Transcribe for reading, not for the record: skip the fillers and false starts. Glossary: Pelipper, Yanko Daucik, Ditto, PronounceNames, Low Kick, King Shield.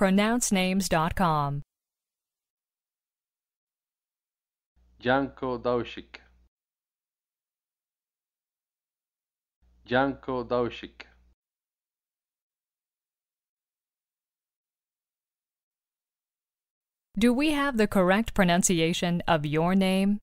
PronounceNames.com. Yanko Daucik. Yanko Daucik. Do we have the correct pronunciation of your name?